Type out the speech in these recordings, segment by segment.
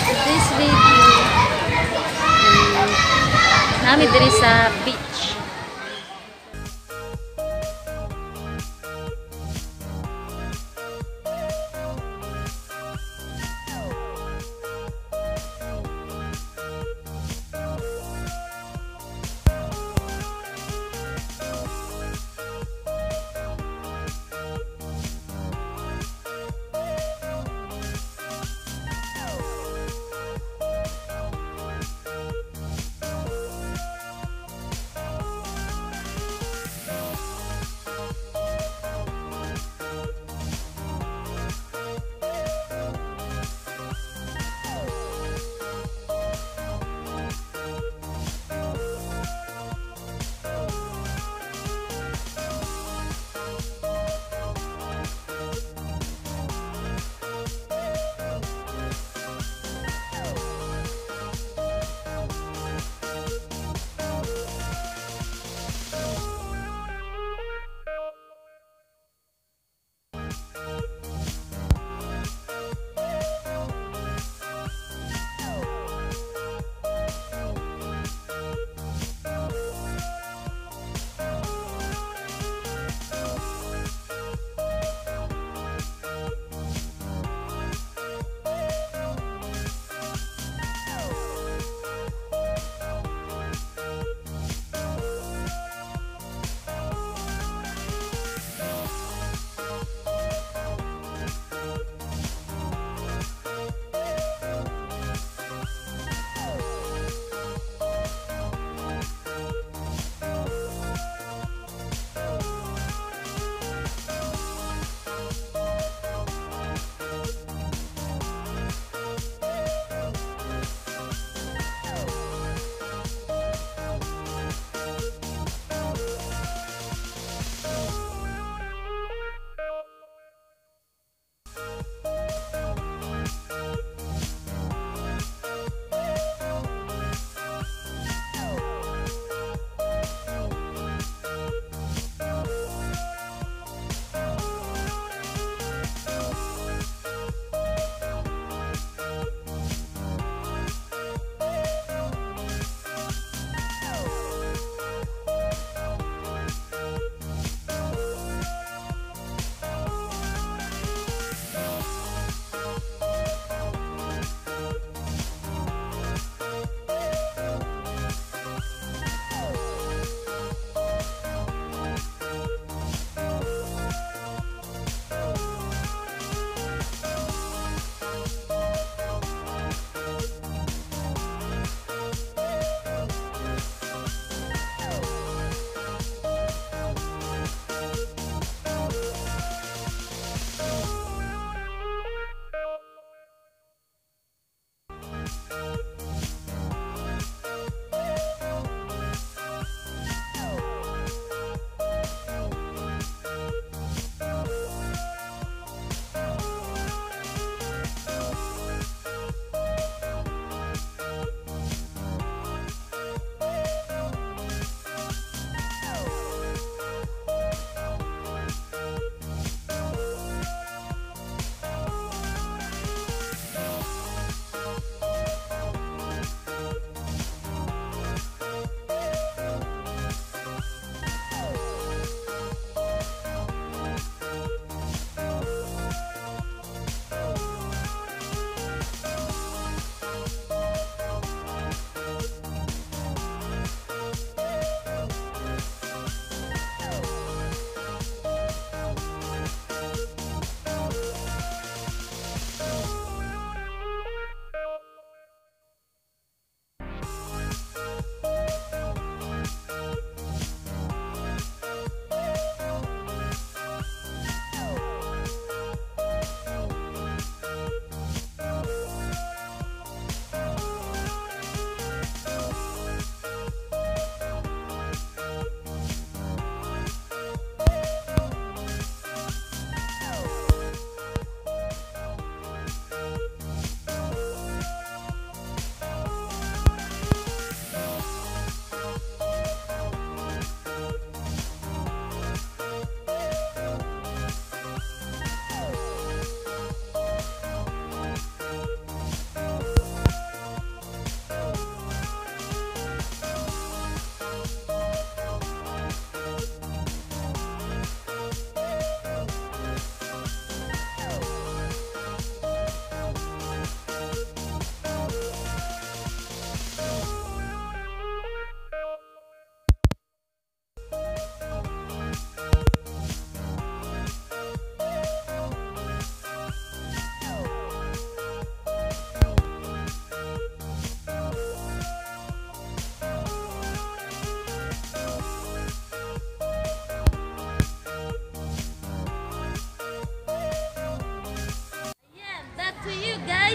for today's video. Nami diri sa beach.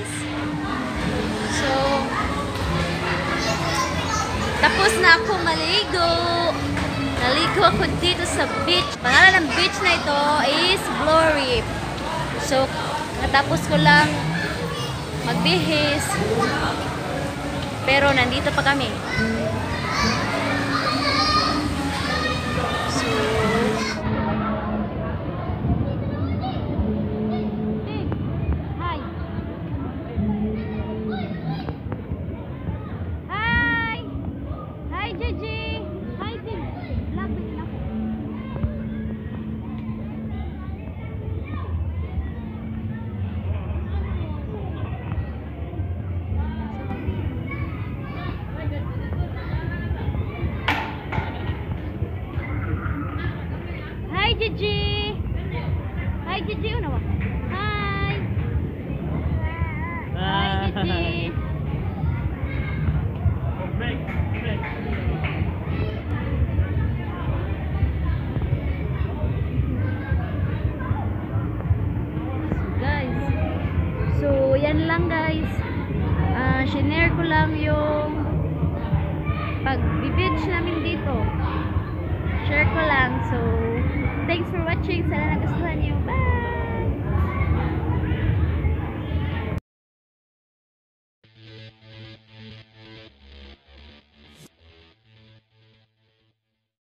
guys. So, tapos na ako maligo. Naligo ako dito sa beach. Pangalan ng beach na ito is Glory. So, natapos ko lang magbihis. Pero nandito pa kami. Gigi! Hi, Gigi! Una ba? Hi! Hi, Gigi! So, guys. So, yan lang, guys. Share ko lang yung pag-beach namin dito. Share ko lang.